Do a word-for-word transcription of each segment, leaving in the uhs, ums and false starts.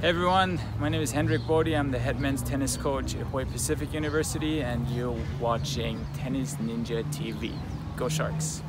Hey everyone, my name is Hendrik Bodie. I'm the head men's tennis coach at Hawaii Pacific University, and you're watching Tennis Ninja T V. Go Sharks!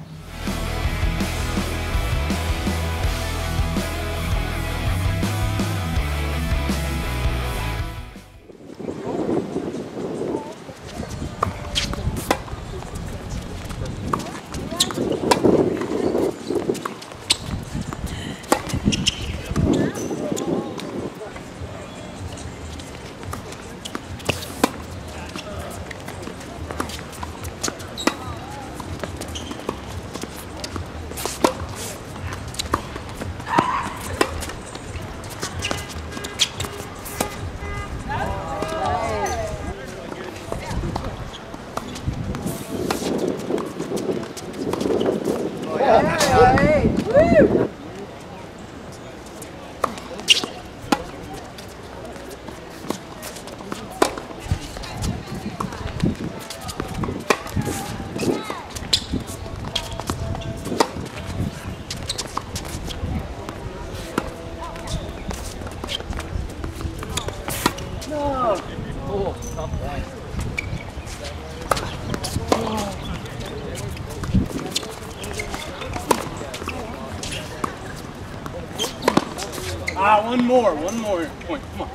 Ah, one more, one more point, come on.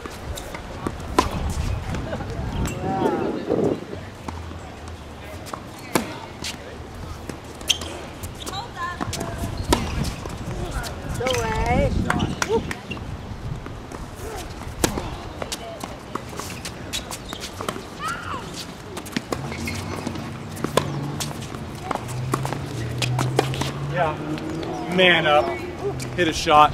Oh, yeah. Man up, hit a shot.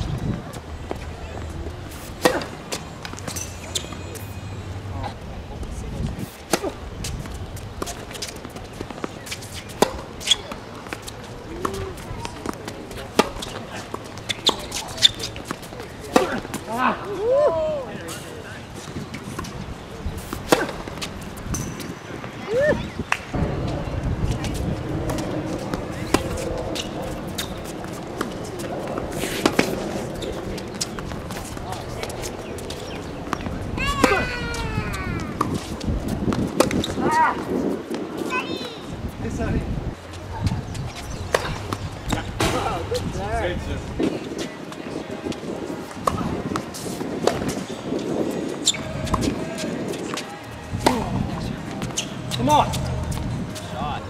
Come on. Shot.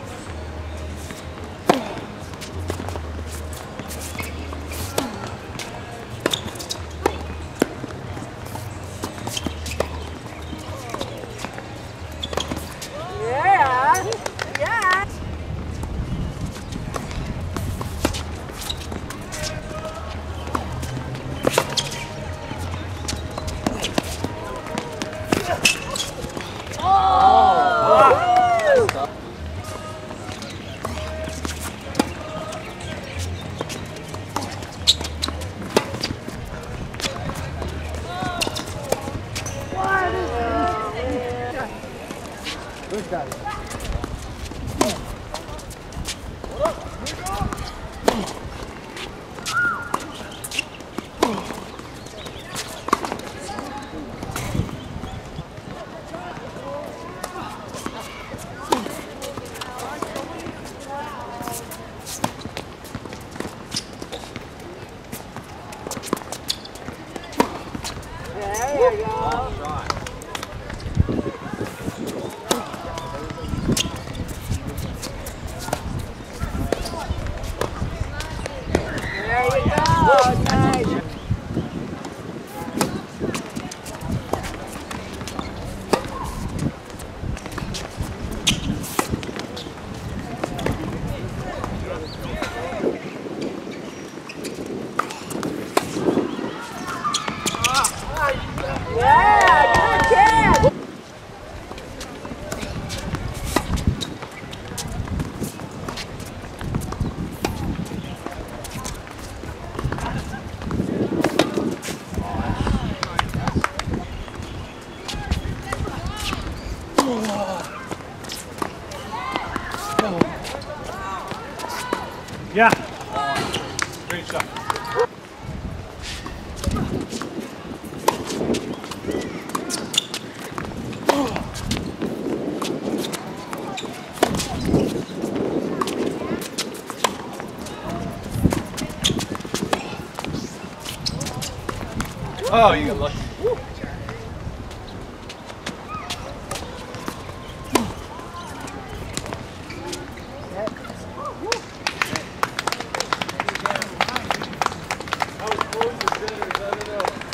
Yeah. Yeah. Got it. There you go. Yeah! Yeah. Great shot. Oh, you got lucky. How close is it? I don't know.